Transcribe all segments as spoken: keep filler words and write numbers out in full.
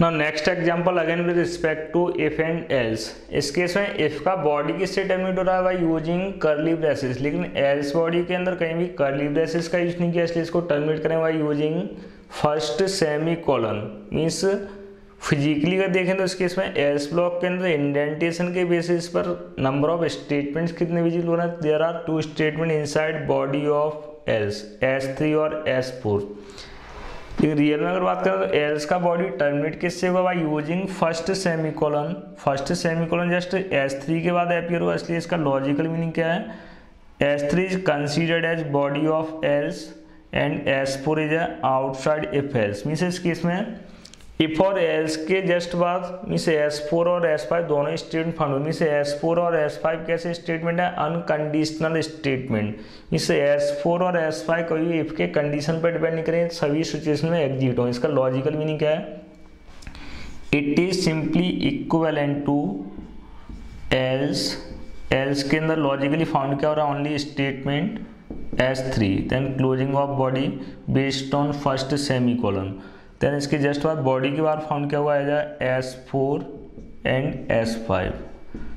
Now next example again with respect to if and else. इस case में if का body किससे terminate हो रहा है बाय यूजिंग करली ब्रेसेस, लेकिन एल्स बॉडी के अंदर कहीं भी करली ब्रेसेस का यूज नहीं किया, इसलिए इसको टर्मिनेट करें by using first semicolon. Means physically का देखें तो इस केस में एल्स ब्लॉक के अंदर इंडेंटेशन के बेसिस पर नंबर ऑफ स्टेटमेंट्स कितने विजिबल हो रहे हैं, there are two statements inside body of else, S three और एस फोर। रियल में अगर बात करें तो एल्स का बॉडी टर्मिनेट किससे हुआ, by using first semicolon. First semicolon just S three के बाद अपीयर हुआ, इसलिए इसका लॉजिकल मीनिंग क्या है, S three is considered as body of else and S four is outside if else. Means इस केस में इफ और एल्स के जस्ट बाद मीन्स एस फोर और एस फाइव दोनों स्टेटमेंट फाउंड हुए। मीन्स एस फोर और एस फाइव कैसे स्टेटमेंट है, unconditional statement. Means S four और एस फाइव कभी इफ के कंडीशन पर डिपेंड नहीं करें, सभी सिचुएशन में एग्जिट हो। इसका लॉजिकल मीनिंग क्या है, it is simply equivalent to else, else के अंदर लॉजिकली फाउंड क्या हो रहा है, only statement S three, then closing of body based on first semicolon. Then इसके जस्ट बाद बॉडी के बार फाउंड क्या हुआ है, S four and S five.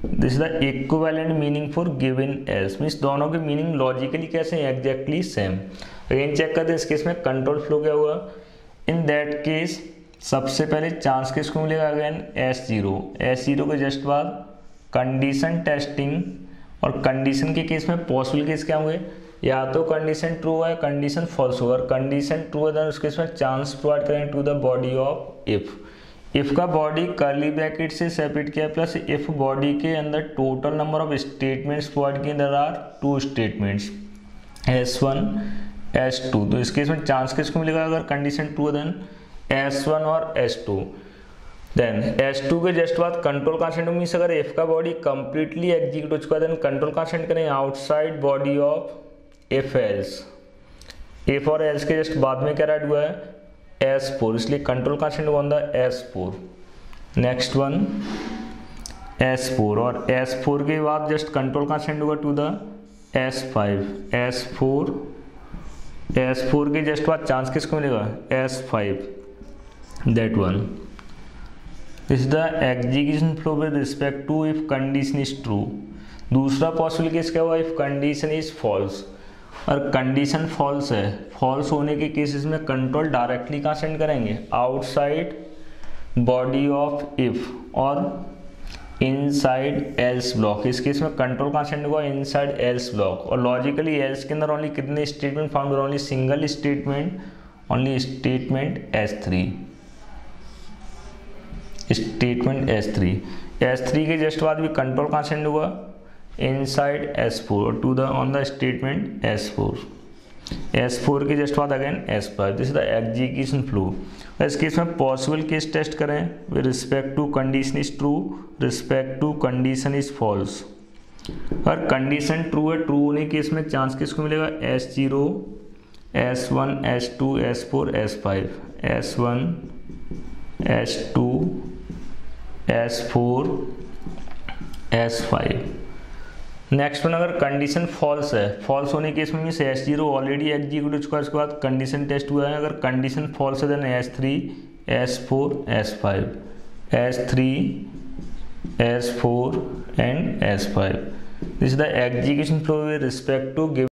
This is the equivalent meaning for given else. Means दोनों के मीनिंग लॉजिकली कैसे हैं, एग्जैक्टली सेम। अगेन चेक करते हैं इस केस में कंट्रोल फ्लो क्या हुआ। इन दैट केस सबसे पहले चांस किसको मिलेगा, again S zero. S zero के जस्ट बाद कंडीशन टेस्टिंग, और कंडीशन के केस में पॉसिबल केस क्या होंगे, या तो कंडीशन ट्रू है कंडीशन फॉल्स हो। अगर कंडीशन ट्रू है तो उसके इसमें चांस प्रोवाइड करें to the body of if. If का बॉडी कर्ली ब्रैकेट से सेपरेट किया, प्लस इफ बॉडी के अंदर total number of statements provide किए, there are two statements S one S two. तो इसके इसमें चांस किसको मिलेगा, अगर कंडीशन ट्रू है देन एस वन और S two. Then S two के जस्ट बाद कंट्रोल कांस्टेंट। मीन्स अगर इफ का बॉडी कंप्लीटली एग्जीक्यूट हो चुका है देन कंट्रोल कांस्टेंट करें outside body of if else. If और एल्स के जस्ट बाद में क्या राइट हुआ है, एस फोर, इसलिए control constant on the S four. Next one S four, और एस फोर के बाद जस्ट कंट्रोल कांस्टेंट हुआ to the S five. S four S four के जस्ट बाद चांस किसको मिलेगा, S five, that one. This is the execution flow with respect to if condition is true. दूसरा possible case क्या हुआ, if condition is false, और condition false है। False होने के केसेस में कंट्रोल डायरेक्टली कहाँ सेंड करेंगे, आउटसाइड बॉडी ऑफ इफ और इनसाइड एल्स ब्लॉक। इस केस में कंट्रोल कहाँ सेंड हुआ, इनसाइड एल्स ब्लॉक। और लॉजिकली एल्स के अंदर ओनली कितने statement found, only single statement, only statement S three, statement S three. S three के जस्ट बाद भी कंट्रोल कहाँ सेंड हुआ, inside S four to the on the statement S four. S four के just बाद again S five. This is the execution flow. इस case में possible case test करें with respect to condition is true, respect to condition is false. और condition true है, true होने case में chance किसको मिलेगा, S zero S one S two S four S five. S one S two S four S five. Next one अगर condition false है, false होने case में means S zero already execute हो चुका है, उसके बाद कंडीशन टेस्ट हुआ है। अगर कंडीशन फॉल्स है then S three S four S five, S three S four and S five. This is the execution flow with respect to given